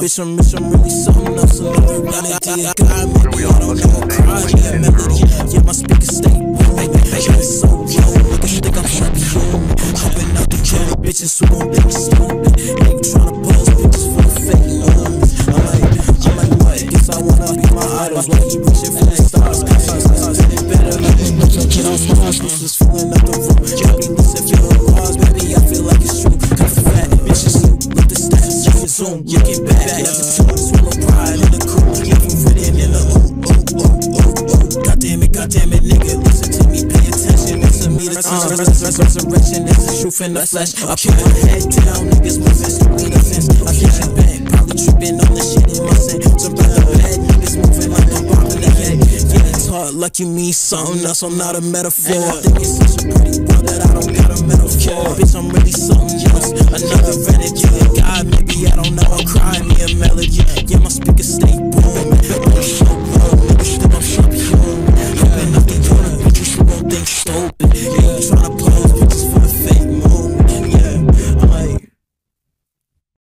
Bitch, I'm really something else. I don't know. Yeah, my speakers stay. Bitches who won't think stupid, ain't tryna pose bitches for the fake numbers. I'm like, what? Guess I wanna be my idols. Why don't you put your face stars? Better let me know you get on stars. This is fooling up the room. Y'all be missing your bars, baby. I feel like it's true. Cause the fat bitches with the stats. You can zoom, you get back. Never too swallow pride in the cool. You can fit in the ooh. God damn it, nigga. Listen to me, pay attention. Resurrection is the truth in the flesh. I put my head down, niggas moving stupid offense. I catch you back, probably tripping on this shit in my sin. So brother bad, niggas moving like a bomb in the head. Yeah, it's hard like you mean something else, I'm not a metaphor. And I think it's such a pretty world that I don't got a metaphor. Bitch, I'm really something else, another renegade. God, maybe I don't know, I'm crying me a melody. Yeah, my speakers stay booming.